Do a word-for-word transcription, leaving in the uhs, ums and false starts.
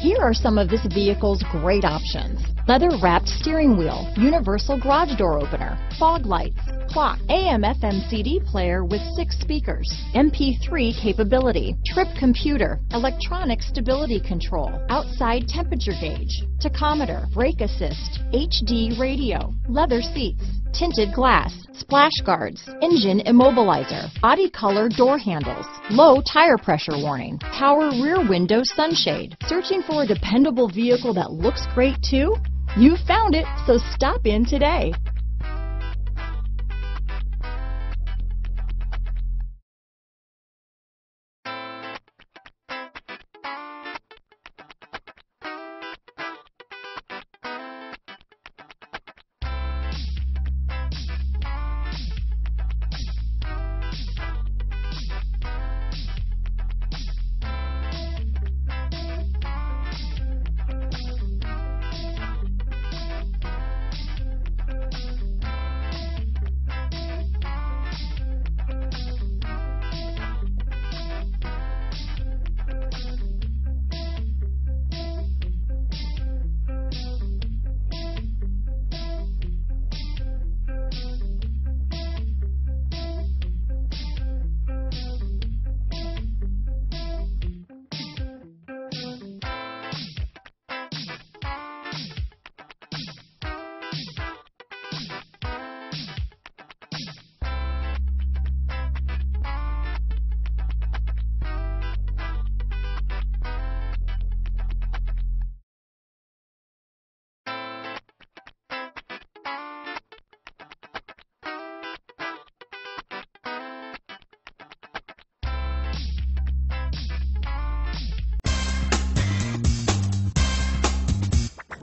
Here are some of this vehicle's great options: leather-wrapped steering wheel, universal garage door opener, fog lights, clock, A M F M C D player with six speakers, M P three capability, trip computer, electronic stability control, outside temperature gauge, tachometer, brake assist, H D radio, leather seats, tinted glass, splash guards, engine immobilizer, body color door handles, low tire pressure warning, power rear window sunshade. Searching for a dependable vehicle that looks great too? You found it, so stop in today.